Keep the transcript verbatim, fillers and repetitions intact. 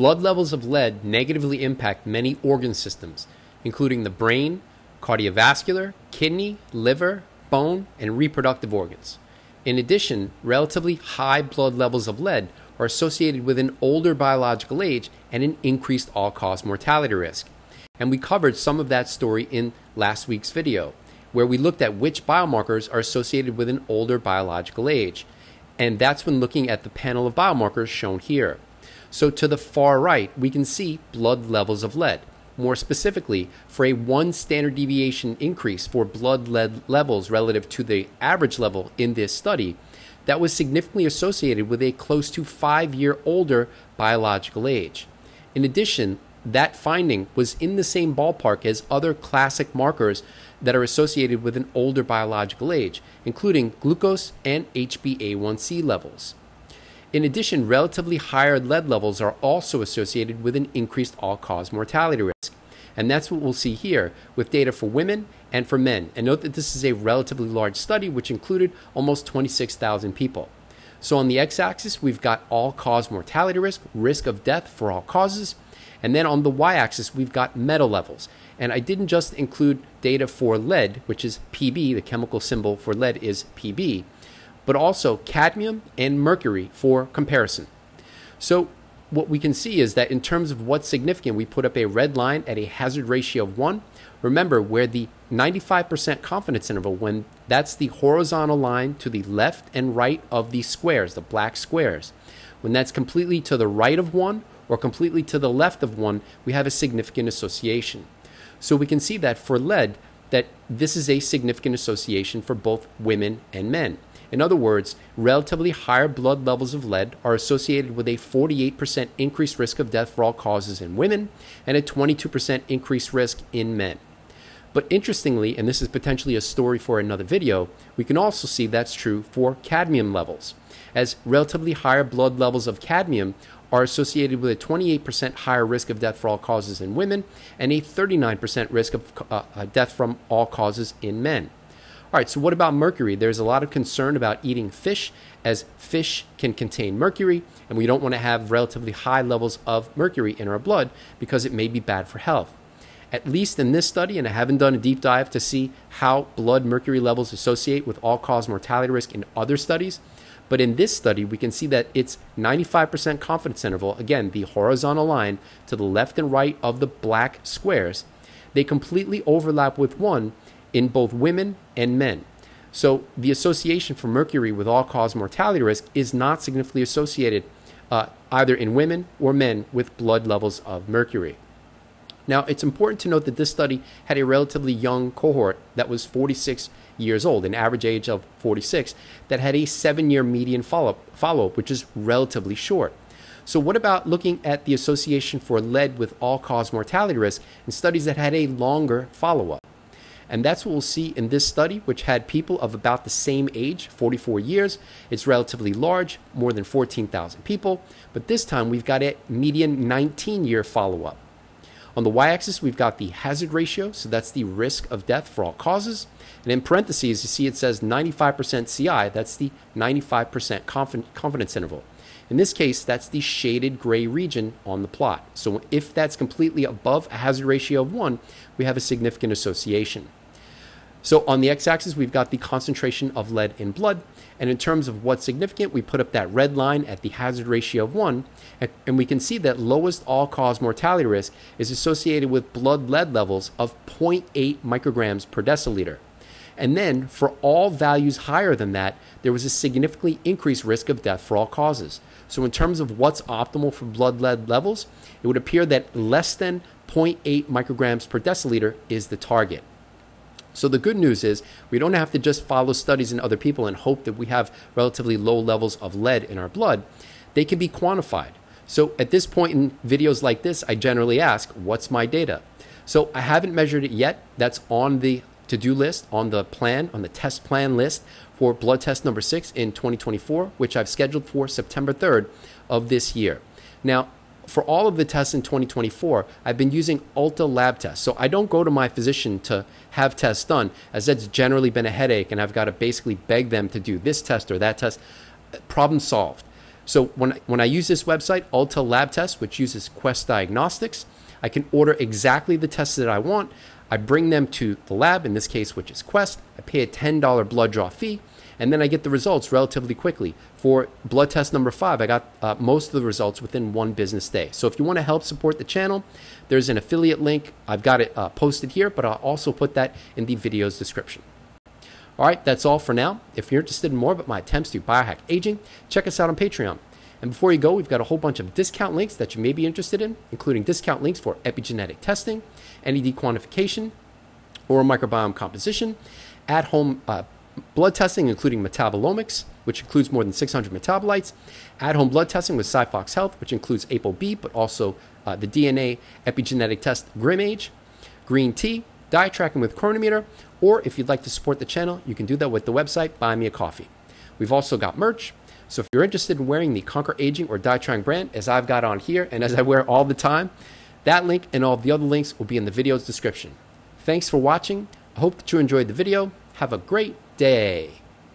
Blood levels of lead negatively impact many organ systems, including the brain, cardiovascular, kidney, liver, bone, and reproductive organs. In addition, relatively high blood levels of lead are associated with an older biological age and an increased all-cause mortality risk. And we covered some of that story in last week's video, where we looked at which biomarkers are associated with an older biological age. And that's when looking at the panel of biomarkers shown here. So to the far right, we can see blood levels of lead. More specifically, for a one standard deviation increase for blood lead levels relative to the average level in this study, that was significantly associated with a close to five-year older biological age. In addition, that finding was in the same ballpark as other classic markers that are associated with an older biological age, including glucose and H b A one c levels. In addition, relatively higher lead levels are also associated with an increased all-cause mortality risk. And that's what we'll see here with data for women and for men. And note that this is a relatively large study, which included almost twenty-six thousand people. So on the x-axis, we've got all-cause mortality risk, risk of death for all causes. And then on the y-axis, we've got metal levels. And I didn't just include data for lead, which is P B, the chemical symbol for lead is P B, but also cadmium and mercury for comparison. So what we can see is that in terms of what's significant, we put up a red line at a hazard ratio of one. Remember, where the ninety-five percent confidence interval, when that's the horizontal line to the left and right of the squares, the black squares, when that's completely to the right of one or completely to the left of one, we have a significant association. So we can see that for lead, that this is a significant association for both women and men. In other words, relatively higher blood levels of lead are associated with a forty-eight percent increased risk of death for all causes in women and a twenty-two percent increased risk in men. But interestingly, and this is potentially a story for another video, we can also see that's true for cadmium levels, as relatively higher blood levels of cadmium are associated with a twenty-eight percent higher risk of death for all causes in women and a thirty-nine percent risk of uh, death from all causes in men. All right, so what about mercury? There's a lot of concern about eating fish, as fish can contain mercury, and we don't want to have relatively high levels of mercury in our blood because it may be bad for health. At least in this study, and I haven't done a deep dive to see how blood mercury levels associate with all-cause mortality risk in other studies, but in this study, we can see that it's ninety-five percent confidence interval, again, the horizontal line to the left and right of the black squares. They completely overlap with one in both women and men. So the association for mercury with all-cause mortality risk is not significantly associated uh, either in women or men with blood levels of mercury. Now, it's important to note that this study had a relatively young cohort that was forty-six years old, an average age of forty-six, that had a seven-year median follow-up, follow-up, which is relatively short. So what about looking at the association for lead with all-cause mortality risk in studies that had a longer follow-up? And that's what we'll see in this study, which had people of about the same age, forty-four years. It's relatively large, more than fourteen thousand people. But this time, we've got a median nineteen-year follow-up. On the y-axis, we've got the hazard ratio. So that's the risk of death for all causes. And in parentheses, you see it says ninety-five percent C I. That's the ninety-five percent confidence interval. In this case, that's the shaded gray region on the plot. So if that's completely above a hazard ratio of one, we have a significant association. So on the x-axis, we've got the concentration of lead in blood. And in terms of what's significant, we put up that red line at the hazard ratio of one. And we can see that lowest all-cause mortality risk is associated with blood lead levels of zero point eight micrograms per deciliter. And then for all values higher than that, there was a significantly increased risk of death for all causes. So in terms of what's optimal for blood lead levels, it would appear that less than zero point eight micrograms per deciliter is the target. So the good news is we don't have to just follow studies in other people and hope that we have relatively low levels of lead in our blood. They can be quantified. So at this point in videos like this, I generally ask, what's my data? So I haven't measured it yet. That's on the to-do list, on the plan, on the test plan list for blood test number six in twenty twenty-four, which I've scheduled for September third of this year. Now, for all of the tests in twenty twenty-four, I've been using Ulta lab tests. So I don't go to my physician to have tests done, as that's generally been a headache and I've got to basically beg them to do this test or that test. Problem solved. So when, when I use this website, Ulta Lab Tests, which uses Quest Diagnostics, I can order exactly the tests that I want. I bring them to the lab, in this case, which is Quest. I pay a ten dollar blood draw fee, and then I get the results relatively quickly. For blood test number five, I got uh, most of the results within one business day. So if you want to help support the channel, there's an affiliate link. I've got it uh, posted here, but I'll also put that in the video's description. All right, that's all for now. If you're interested in more about my attempts to biohack aging, check us out on Patreon. And before you go, we've got a whole bunch of discount links that you may be interested in, including discount links for epigenetic testing, N A D quantification, oral microbiome composition, at-home uh, blood testing, including metabolomics, which includes more than six hundred metabolites, at-home blood testing with SciFox Health, which includes A P O B, but also uh, the D N A epigenetic test GrimAge, green tea, diet tracking with Chronometer, or if you'd like to support the channel, you can do that with the website, Buy Me a Coffee. We've also got merch. So if you're interested in wearing the Conquer Aging or Die Trying brand, as I've got on here and as I wear all the time, that link and all the other links will be in the video's description. Thanks for watching. I hope that you enjoyed the video. Have a great day.